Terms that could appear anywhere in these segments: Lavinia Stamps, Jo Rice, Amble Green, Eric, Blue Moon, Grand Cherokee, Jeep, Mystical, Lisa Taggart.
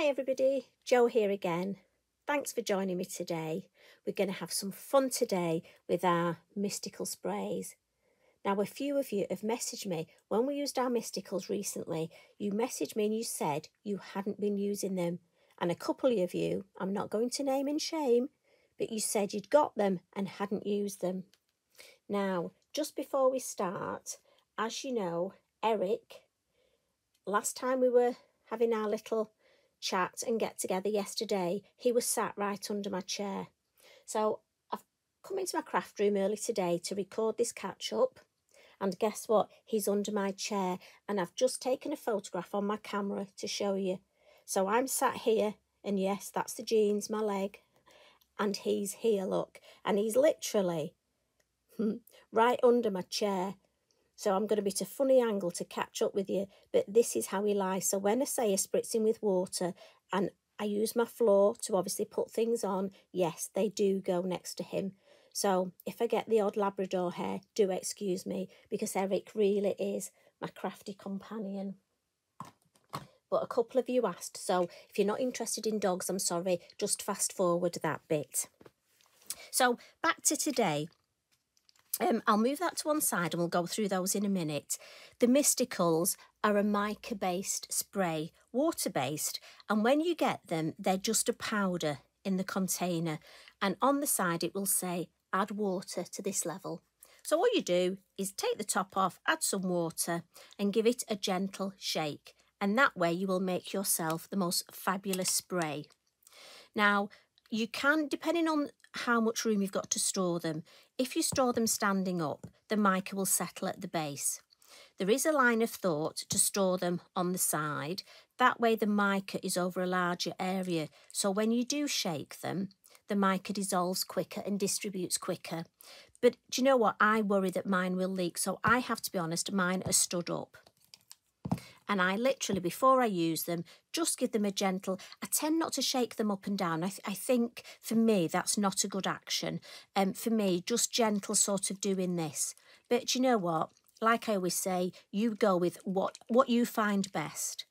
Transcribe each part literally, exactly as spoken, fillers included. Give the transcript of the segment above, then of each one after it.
Hi everybody, Jo here again. Thanks for joining me today. We're going to have some fun today with our mystical sprays. Now, a few of you have messaged me when we used our mysticals recently. You messaged me and you said you hadn't been using them, and a couple of you, I'm not going to name and shame, but you said you'd got them and hadn't used them. Now, just before we start, as you know, Eric, last time we were having our little chat and get together yesterday, he was sat right under my chair. So I've come into my craft room early today to record this catch up, and guess what? He's under my chair, and I've just taken a photograph on my camera to show you. So I'm sat here, and yes, that's the jeans, my leg, and he's here, look, and he's literally right under my chair. So I'm going to be at a funny angle to catch up with you, but this is how he lies. So when I say I spritz him with water and I use my floor to obviously put things on, yes, they do go next to him. So if I get the odd Labrador hair, do excuse me, because Eric really is my crafty companion. But a couple of you asked, so if you're not interested in dogs, I'm sorry, just fast forward that bit. So back to today. Um, I'll move that to one side and we'll go through those in a minute. The Mysticals are a mica-based spray, water-based, and when you get them, they're just a powder in the container. And on the side, it will say, add water to this level. So what you do is take the top off, add some water and give it a gentle shake. And that way you will make yourself the most fabulous spray. Now, you can, depending on how much room you've got to store them, if you store them standing up, the mica will settle at the base. There is a line of thought to store them on the side. That way the mica is over a larger area. So when you do shake them, the mica dissolves quicker and distributes quicker. But do you know what? I worry that mine will leak. So I have to be honest, mine are stood up. And I literally, before I use them, just give them a gentle... I tend not to shake them up and down. I, th I think, for me, that's not a good action. Um, for me, just gentle sort of doing this. But you know what? Like I always say, you go with what, what you find best.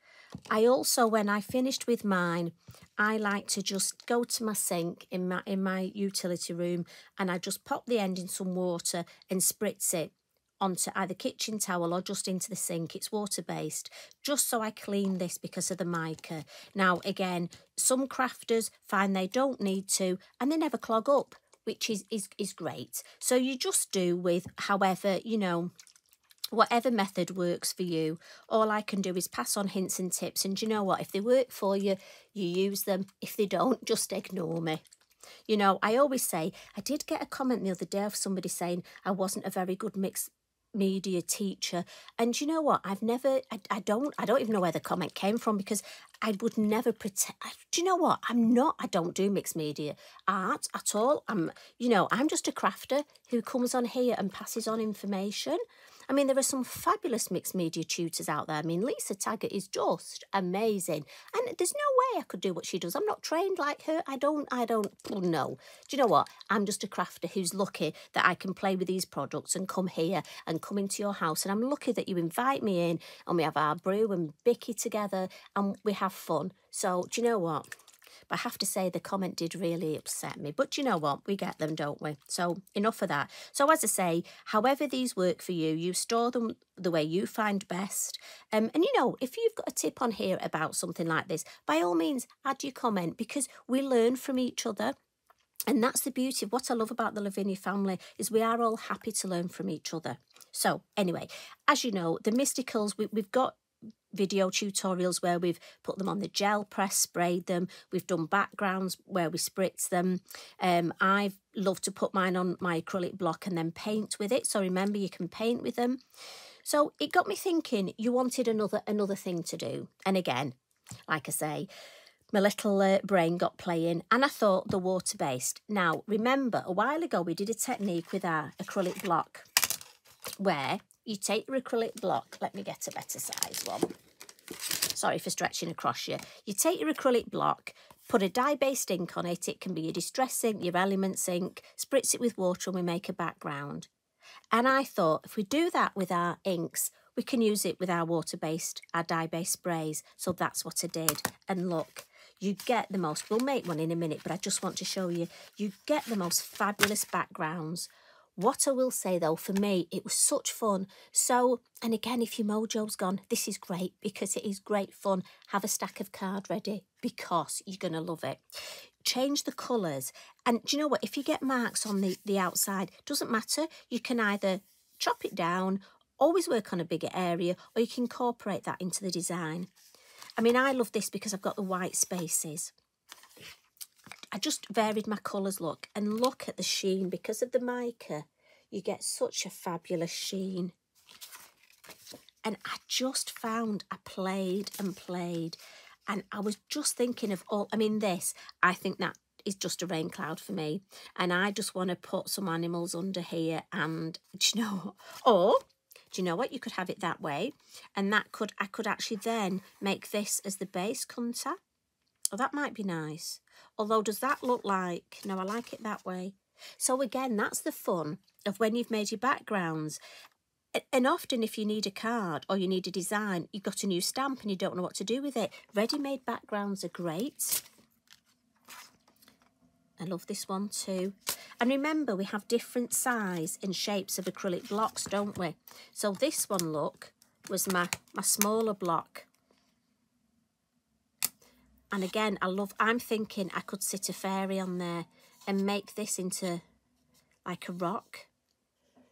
I also, when I finished with mine, I like to just go to my sink in my, in my utility room, and I just pop the end in some water and spritz it onto either kitchen towel or just into the sink. It's water-based, just so I clean this because of the mica. Now, again, some crafters find they don't need to and they never clog up, which is, is, is great. So you just do with however, you know, whatever method works for you. All I can do is pass on hints and tips, and you know what? If they work for you, you use them. If they don't, just ignore me. You know, I always say, I did get a comment the other day of somebody saying I wasn't a very good mix media teacher, and you know what, I've never I, I don't I don't even know where the comment came from, because I would never pretend. I, do you know what, I'm not I don't do mixed media art at all. I'm you know I'm just a crafter who comes on here and passes on information. I mean, there are some fabulous mixed media tutors out there. I mean, Lisa Taggart is just amazing, and there's no way I could do what she does. I'm not trained like her. I don't, I don't, no. Do you know what? I'm just a crafter who's lucky that I can play with these products and come here and come into your house, and I'm lucky that you invite me in, and we have our brew and bicky together, and we have fun. So, do you know what? But I have to say the comment did really upset me. But you know what? We get them, don't we? So enough of that. So as I say, however these work for you, you store them the way you find best. Um, and you know, if you've got a tip on here about something like this, by all means, add your comment, because we learn from each other. And that's the beauty of what I love about the Lavinia family, is we are all happy to learn from each other. So anyway, as you know, the Mysticals, we, we've got video tutorials where we've put them on the gel press, sprayed them, we've done backgrounds where we spritz them. um I love to put mine on my acrylic block and then paint with it. So remember, you can paint with them. So it got me thinking, you wanted another another thing to do, and again, like I say, my little uh, brain got playing, and I thought the water-based. Now remember, a while ago we did a technique with our acrylic block where you take your acrylic block. Let me get a better size one. Sorry for stretching across you. You take your acrylic block, put a dye-based ink on it. It can be your distress ink, your elements ink. Spritz it with water and we make a background. And I thought, if we do that with our inks, we can use it with our water-based, our dye-based sprays. So that's what I did. And look, you get the most, we'll make one in a minute, but I just want to show you, you get the most fabulous backgrounds. What I will say though, for me, it was such fun. So, and again, if your mojo's gone, this is great because it is great fun. Have a stack of card ready because you're going to love it. Change the colours. And do you know what? If you get marks on the, the outside, doesn't matter. You can either chop it down, always work on a bigger area, or you can incorporate that into the design. I mean, I love this because I've got the white spaces. I just varied my colours, look, and look at the sheen. Because of the mica, you get such a fabulous sheen. And I just found I played and played, and I was just thinking of all, I mean, this, I think that is just a rain cloud for me. And I just want to put some animals under here and, do you know, or... do you know what? You could have it that way, and that could I could actually then make this as the base, couldn't I? Oh, that might be nice. Although, does that look like... no, I like it that way. So again, that's the fun of when you've made your backgrounds. And often if you need a card or you need a design, you've got a new stamp and you don't know what to do with it. Ready-made backgrounds are great. I love this one too. And remember, we have different size and shapes of acrylic blocks, don't we? So this one, look, was my, my smaller block. And again, I love, I'm thinking I could sit a fairy on there and make this into like a rock.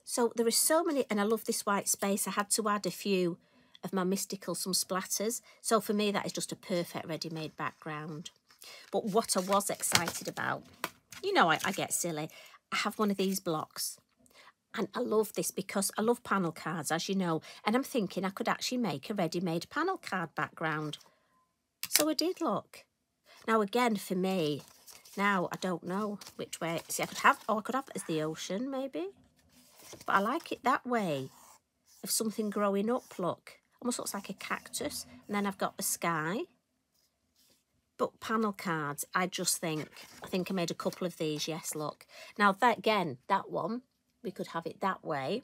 So there are so many, and I love this white space. I had to add a few of my mystical, some splatters. So for me, that is just a perfect ready-made background. But what I was excited about, you know, I, I get silly. I have one of these blocks, and I love this because I love panel cards, as you know, and I'm thinking I could actually make a ready-made panel card background. So I did, look. Now, again, for me, now I don't know which way. See, I could have, oh, I could have it as the ocean, maybe. But I like it that way, of something growing up, look. Almost looks like a cactus, and then I've got the sky. But panel cards, I just think, I think I made a couple of these, yes, look. Now, that again, that one, we could have it that way.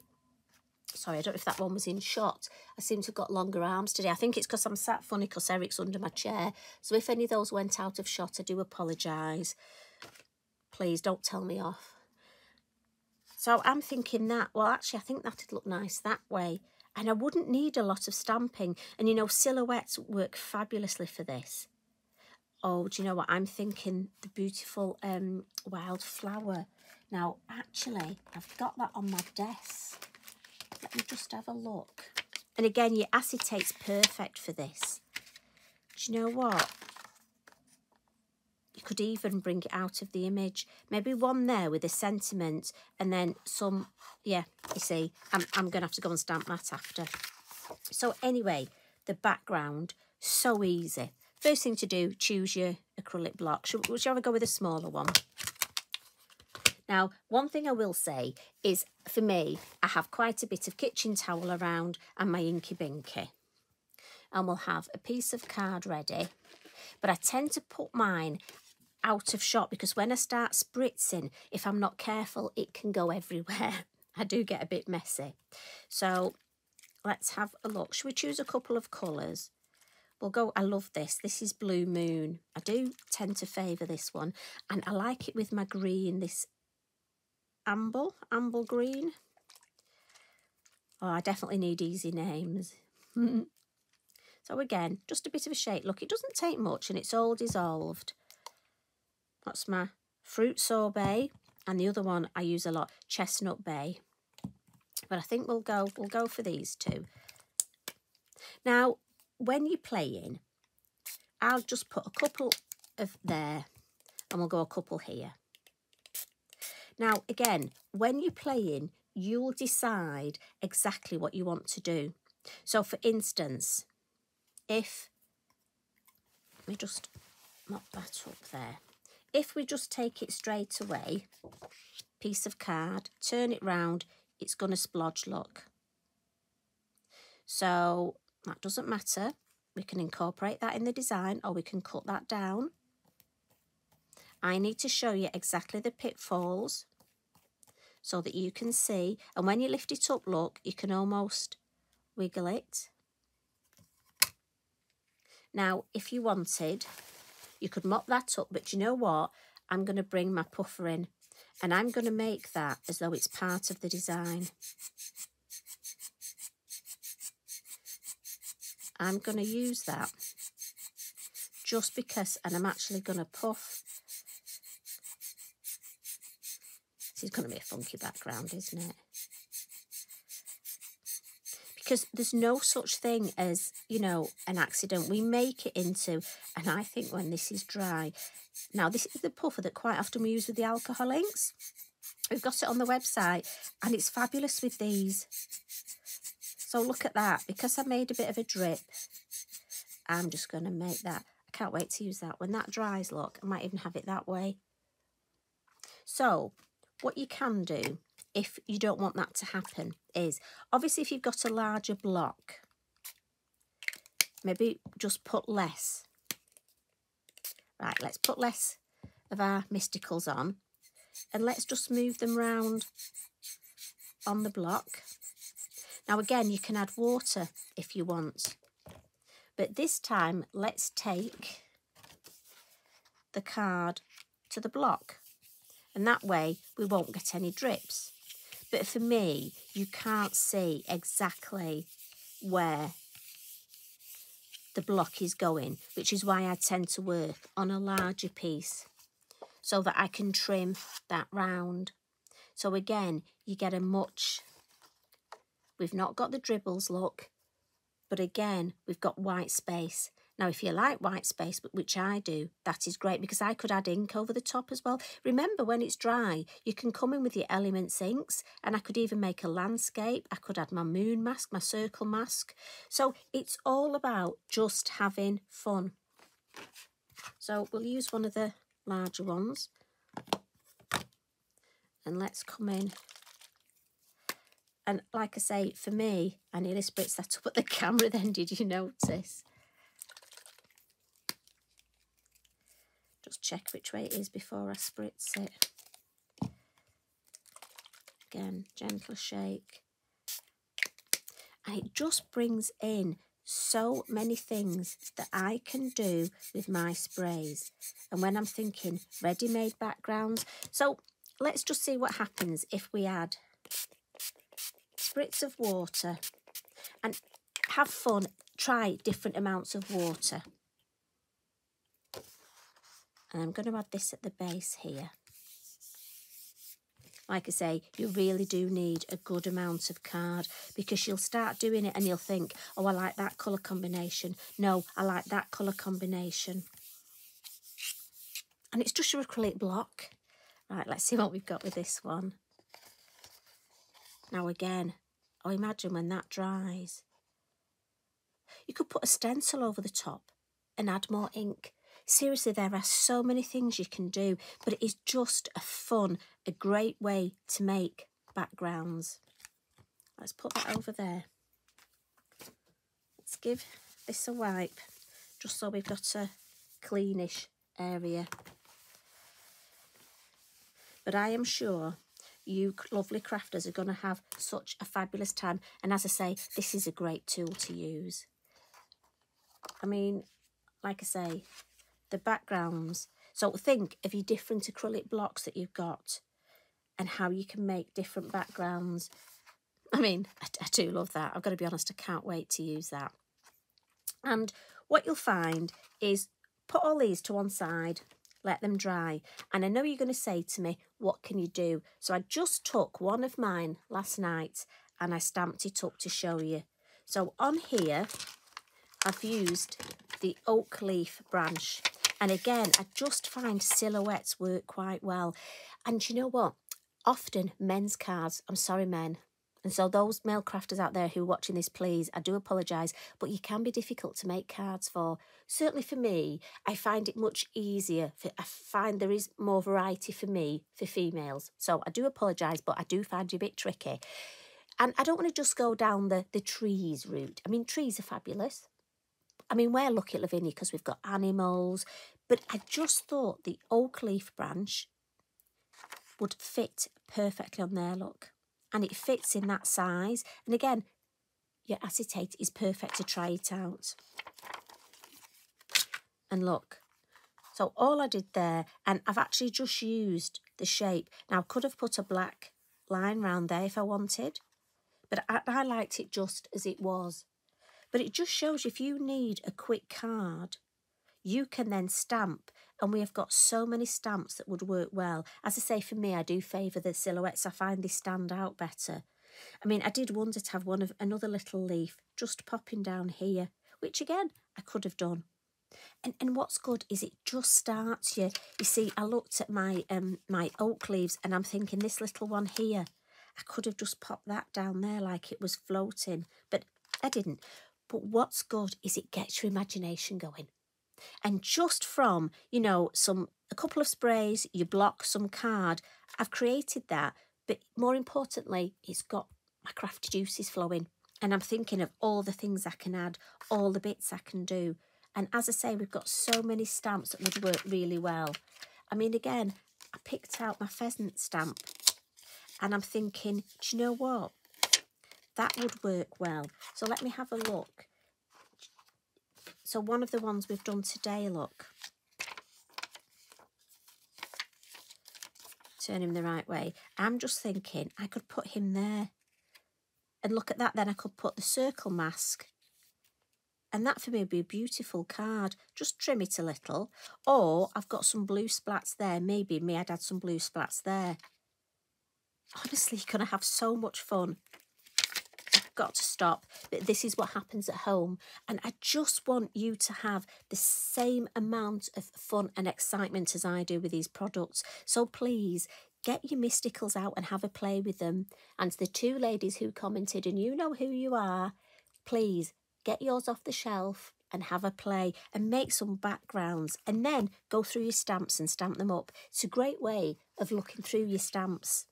Sorry, I don't know if that one was in shot. I seem to have got longer arms today. I think it's because I'm sat funny because Eric's under my chair. So if any of those went out of shot, I do apologise. Please don't tell me off. So I'm thinking that, well, actually, I think that'd look nice that way. And I wouldn't need a lot of stamping. And, you know, silhouettes work fabulously for this. Oh, do you know what? I'm thinking the beautiful um, wildflower. Now, actually, I've got that on my desk. Let me just have a look. And again, your acetate's perfect for this. Do you know what? You could even bring it out of the image. Maybe one there with a sentiment and then some... yeah, you see, I'm, I'm going to have to go and stamp that after. So anyway, the background, so easy. First thing to do, choose your acrylic block. Should, shall we go with a smaller one? Now, one thing I will say is, for me, I have quite a bit of kitchen towel around and my Inky Binky. And we'll have a piece of card ready. But I tend to put mine out of shot because when I start spritzing, if I'm not careful, it can go everywhere. I do get a bit messy. So let's have a look. Should we choose a couple of colours? We'll go, I love this. This is Blue Moon. I do tend to favour this one. And I like it with my green, this Amble, Amble Green. Oh, I definitely need easy names. So again, just a bit of a shake. Look, it doesn't take much and it's all dissolved. That's my fruit sorbet. And the other one I use a lot, Chestnut Bay. But I think we'll go, we'll go for these two. Now, when you're playing, I'll just put a couple of there and we'll go a couple here. Now, again, when you're playing, you'll decide exactly what you want to do. So, for instance, if... let me just mop that up there. If we just take it straight away, piece of card, turn it round, it's going to splodge, look. So... that doesn't matter. We can incorporate that in the design or we can cut that down. I need to show you exactly the pitfalls so that you can see. And when you lift it up, look, you can almost wiggle it. Now, if you wanted, You could mop that up, but you know what? I'm going to bring my puffer in and I'm going to make that as though it's part of the design. I'm going to use that just because, and I'm actually going to puff. This is going to be a funky background, isn't it? Because there's no such thing as, you know, an accident. We make it into, and I think when this is dry, now this is the puffer that quite often we use with the alcohol inks. We've got it on the website and it's fabulous with these. So look at that, because I made a bit of a drip, I'm just going to make that. I can't wait to use that. When that dries, look, I might even have it that way. So what you can do if you don't want that to happen is, obviously if you've got a larger block, maybe just put less. Right, let's put less of our mysticals on and let's just move them round on the block. Now, again, you can add water if you want. But this time, let's take the card to the block. And that way, we won't get any drips. But for me, you can't see exactly where the block is going, which is why I tend to work on a larger piece so that I can trim that round. So again, you get a much... We've not got the dribbles, look, but again, we've got white space. Now, if you like white space, which I do, that is great because I could add ink over the top as well. Remember, when it's dry, you can come in with your elements inks and I could even make a landscape. I could add my moon mask, my circle mask. So it's all about just having fun. So we'll use one of the larger ones and let's come in. And like I say, for me, I nearly spritzed that up at the camera then, did you notice? Just check which way it is before I spritz it. Again, gentle shake. And it just brings in so many things that I can do with my sprays. And when I'm thinking ready-made backgrounds. So let's just see what happens if we add spritz of water and have fun. Try different amounts of water. And I'm going to add this at the base here. Like I say, you really do need a good amount of card because you'll start doing it and you'll think, oh, I like that colour combination. No, I like that colour combination. And it's just your acrylic block. Right, let's see what we've got with this one. Now again, oh, imagine when that dries. You could put a stencil over the top and add more ink. Seriously, there are so many things you can do, but it is just a fun, a great way to make backgrounds. Let's put that over there. Let's give this a wipe, just so we've got a cleanish area. But I am sure you lovely crafters are going to have such a fabulous time. And as I say, this is a great tool to use. I mean, like I say, the backgrounds. So think of your different acrylic blocks that you've got and how you can make different backgrounds. I mean, I, I do love that. I've got to be honest, I can't wait to use that. And what you'll find is put all these to one side. Let them dry. And I know you're going to say to me, what can you do? So I just took one of mine last night and I stamped it up to show you. So on here, I've used the oak leaf branch. And again, I just find silhouettes work quite well. And you know what? Often men's cards, I'm sorry, men. And so those male crafters out there who are watching this, please, I do apologise, but you can be difficult to make cards for. Certainly for me, I find it much easier. For, I find there is more variety for me for females. So I do apologise, but I do find you a bit tricky. And I don't want to just go down the, the trees route. I mean, trees are fabulous. I mean, we're lucky at Lavinia because we've got animals. But I just thought the oak leaf branch would fit perfectly on there, look. And it fits in that size. And again, your acetate is perfect to try it out. And look, So all I did there, and I've actually just used the shape. Now I could have put a black line round there if I wanted, but I, I liked it just as it was. But it just shows you if you need a quick card, you can then stamp, and we have got so many stamps that would work well. As I say, for me, I do favour the silhouettes. I find they stand out better. I mean, I did wonder to have one of another little leaf just popping down here, which again, I could have done. And and what's good is it just starts you. You see, I looked at my um my oak leaves and I'm thinking this little one here, I could have just popped that down there like it was floating, but I didn't. But what's good is it gets your imagination going. And just from, you know, some a couple of sprays, you block some card, I've created that. But more importantly, it's got my craft juices flowing. And I'm thinking of all the things I can add, all the bits I can do. And as I say, we've got so many stamps that would work really well. I mean, again, I picked out my pheasant stamp and I'm thinking, do you know what? That would work well. So let me have a look. So one of the ones we've done today, look. Turn him the right way. I'm just thinking I could put him there. And look at that, then I could put the circle mask. And that for me would be a beautiful card. Just trim it a little. Or I've got some blue splats there. Maybe me, I'd add some blue splats there. Honestly, you're going to have so much fun. I've got to stop. But this is what happens at home. And I just want you to have the same amount of fun and excitement as I do with these products. So please, get your mysticals out and have a play with them. And to the two ladies who commented, and you know who you are, please, get yours off the shelf and have a play and make some backgrounds and then go through your stamps and stamp them up. It's a great way of looking through your stamps.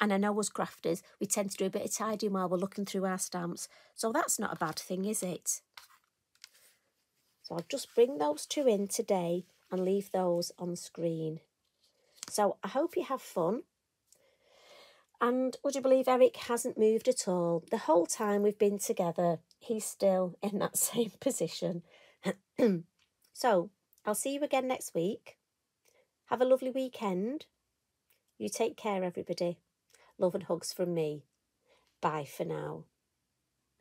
And I know as crafters, we tend to do a bit of tidying while we're looking through our stamps. So that's not a bad thing, is it? So I'll just bring those two in today and leave those on screen. So I hope you have fun. And would you believe Eric hasn't moved at all? The whole time we've been together, he's still in that same position. So I'll see you again next week. Have a lovely weekend. You take care, everybody. Love and hugs from me. Bye for now.